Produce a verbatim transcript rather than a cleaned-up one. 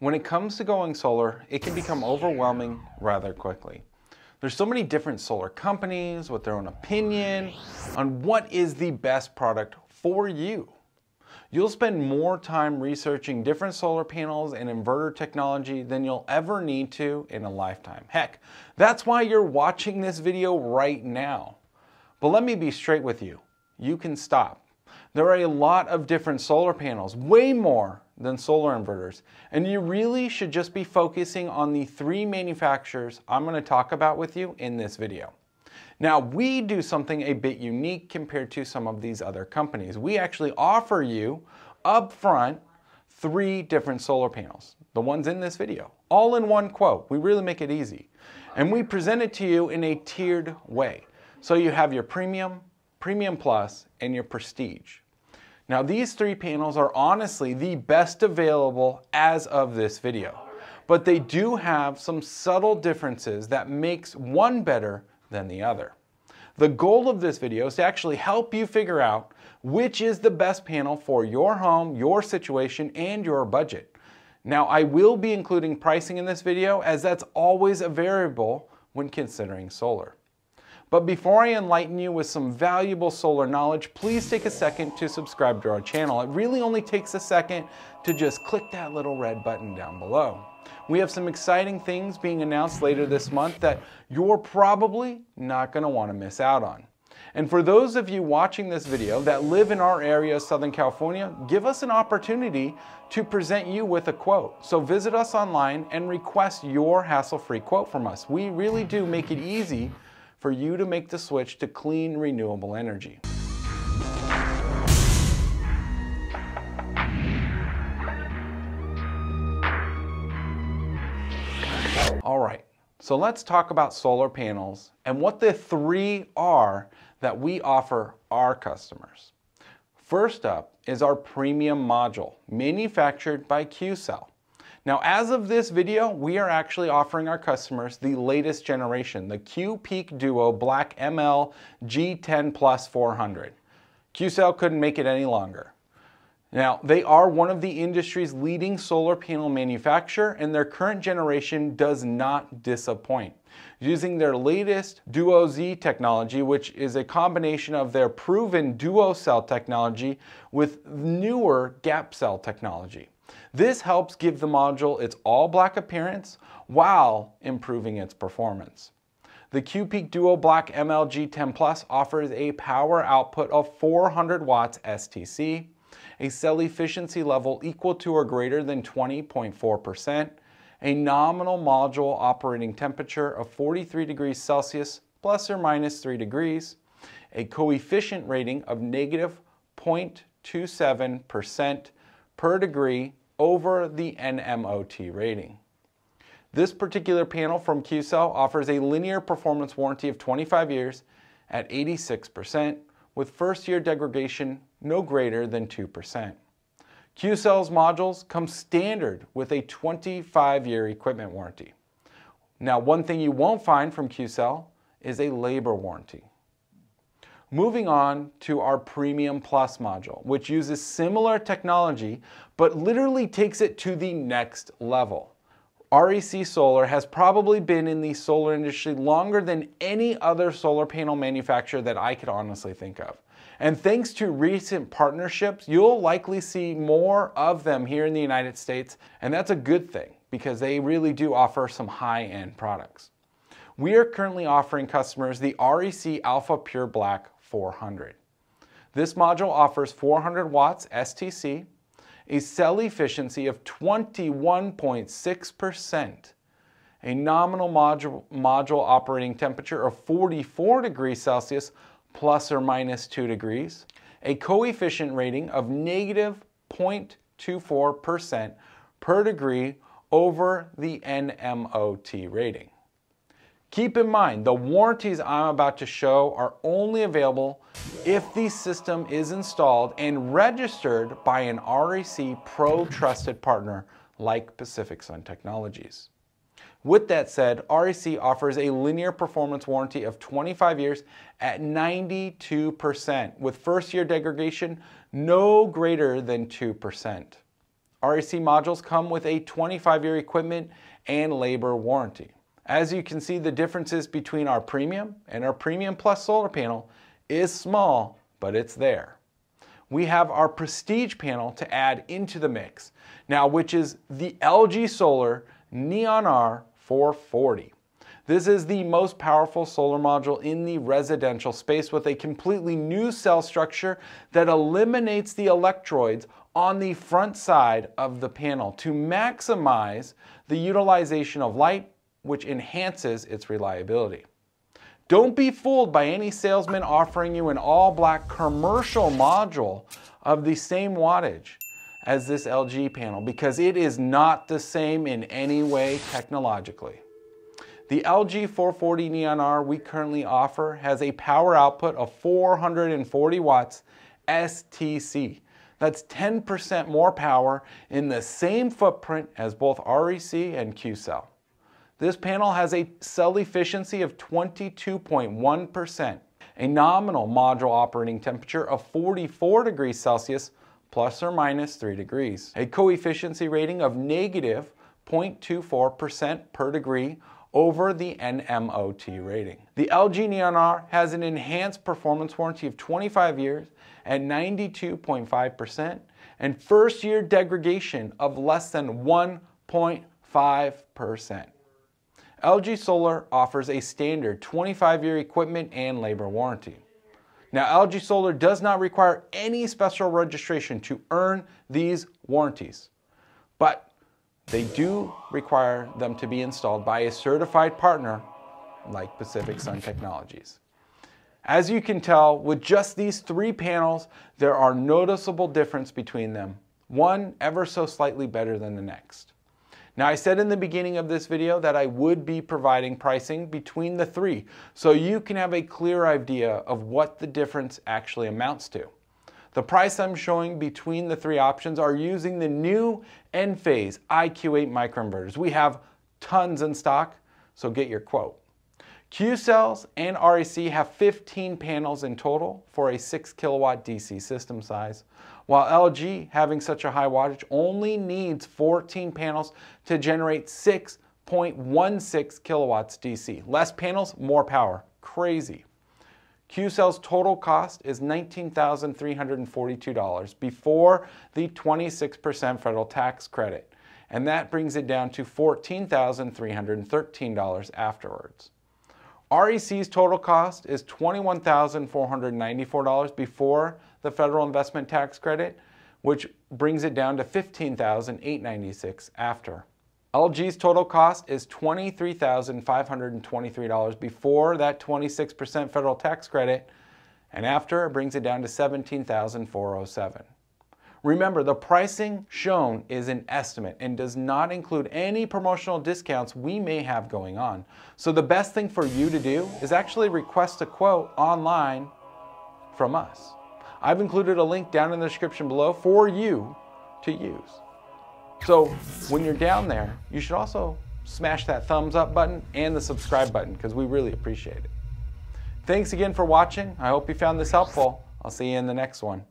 When it comes to going solar, it can become overwhelming rather quickly. There's so many different solar companies with their own opinion on what is the best product for you. You'll spend more time researching different solar panels and inverter technology than you'll ever need to in a lifetime. Heck, that's why you're watching this video right now. But let me be straight with you. You can stop. There are a lot of different solar panels, way more than solar inverters, and you really should just be focusing on the three manufacturers I'm going to talk about with you in this video. Now, we do something a bit unique compared to some of these other companies. We actually offer you upfront three different solar panels, the ones in this video, all in one quote. We really make it easy, and we present it to you in a tiered way. So you have your premium, premium plus, and your prestige. Now, these three panels are honestly the best available as of this video, but they do have some subtle differences that makes one better than the other. The goal of this video is to actually help you figure out which is the best panel for your home, your situation, and your budget. Now, I will be including pricing in this video, as that's always a variable when considering solar. But before I enlighten you with some valuable solar knowledge, please take a second to subscribe to our channel. It really only takes a second to just click that little red button down below. We have some exciting things being announced later this month that you're probably not going to want to miss out on. And for those of you watching this video that live in our area of Southern California, give us an opportunity to present you with a quote. So visit us online and request your hassle-free quote from us. We really do make it easy for you to make the switch to clean, renewable energy. All right, so let's talk about solar panels and what the three are that we offer our customers. First up is our premium module, manufactured by Q Cell. Now, as of this video, we are actually offering our customers the latest generation, the Q.PEAK DUO BLK M L G ten plus four hundred. Q-Cell couldn't make it any longer. Now, they are one of the industry's leading solar panel manufacturer, and their current generation does not disappoint. Using their latest Duo-Z technology, which is a combination of their proven Duo-Cell technology with newer Gap-Cell technology. This helps give the module its all-black appearance while improving its performance. The Q.PEAK DUO BLK M L G ten plus offers a power output of four hundred watts S T C, a cell efficiency level equal to or greater than twenty point four percent, a nominal module operating temperature of forty-three degrees Celsius plus or minus three degrees, a coefficient rating of negative zero point two seven percent per degree over the N M O T rating. This particular panel from Q-Cell offers a linear performance warranty of twenty-five years at eighty-six percent, with first year degradation no greater than two percent. Q-Cell's modules come standard with a twenty-five year equipment warranty. Now, one thing you won't find from Q-Cell is a labor warranty. Moving on to our Premium Plus module, which uses similar technology, but literally takes it to the next level. R E C Solar has probably been in the solar industry longer than any other solar panel manufacturer that I could honestly think of. And thanks to recent partnerships, you'll likely see more of them here in the United States, and that's a good thing because they really do offer some high-end products. We are currently offering customers the R E C Alpha Pure Black four hundred. This module offers four hundred watts S T C, a cell efficiency of twenty-one point six percent, a nominal module, module operating temperature of forty-four degrees Celsius plus or minus two degrees, a coefficient rating of negative zero point two four percent per degree over the N M O T rating. Keep in mind, the warranties I'm about to show are only available if the system is installed and registered by an R E C Pro Trusted Partner like Pacific Sun Technologies. With that said, R E C offers a linear performance warranty of twenty-five years at ninety-two percent, with first year degradation no greater than two percent. R E C modules come with a twenty-five year equipment and labor warranty. As you can see, the differences between our Premium and our Premium Plus solar panel is small, but it's there. We have our Prestige panel to add into the mix now, which is the L G Solar Neon R four forty. This is the most powerful solar module in the residential space with a completely new cell structure that eliminates the electrodes on the front side of the panel to maximize the utilization of light, which enhances its reliability. Don't be fooled by any salesman offering you an all-black commercial module of the same wattage as this L G panel, because it is not the same in any way technologically. The L G four forty Neon R we currently offer has a power output of four hundred forty watts S T C. That's ten percent more power in the same footprint as both R E C and Q Cell. This panel has a cell efficiency of twenty-two point one percent, a nominal module operating temperature of forty-four degrees Celsius plus or minus three degrees, a coefficiency rating of negative zero point two four percent per degree over the N M O T rating. The L G Neon R has an enhanced performance warranty of twenty-five years at ninety-two point five percent and first year degradation of less than one point five percent. L G Solar offers a standard twenty-five year equipment and labor warranty. Now, L G Solar does not require any special registration to earn these warranties, but they do require them to be installed by a certified partner like Pacific Sun Technologies. As you can tell, with just these three panels, there are noticeable differences between them, one ever so slightly better than the next. Now, I said in the beginning of this video that I would be providing pricing between the three so you can have a clear idea of what the difference actually amounts to. The price I'm showing between the three options are using the new Enphase I Q eight microinverters. We have tons in stock, so get your quote. Q Cells and R E C have fifteen panels in total for a six kilowatt D C system size, while L G, having such a high wattage, only needs fourteen panels to generate six point one six kilowatts D C. Less panels, more power. Crazy. Q Cells' total cost is nineteen thousand three hundred forty-two dollars before the twenty-six percent federal tax credit, and that brings it down to fourteen thousand three hundred thirteen dollars afterwards. R E C's total cost is twenty-one thousand four hundred ninety-four dollars before the federal investment tax credit, which brings it down to fifteen thousand eight hundred ninety-six dollars after. L G's total cost is twenty-three thousand five hundred twenty-three dollars before that twenty-six percent federal tax credit, and after it brings it down to seventeen thousand four hundred seven dollars. Remember, the pricing shown is an estimate and does not include any promotional discounts we may have going on. So the best thing for you to do is actually request a quote online from us. I've included a link down in the description below for you to use. So when you're down there, you should also smash that thumbs up button and the subscribe button because we really appreciate it. Thanks again for watching. I hope you found this helpful. I'll see you in the next one.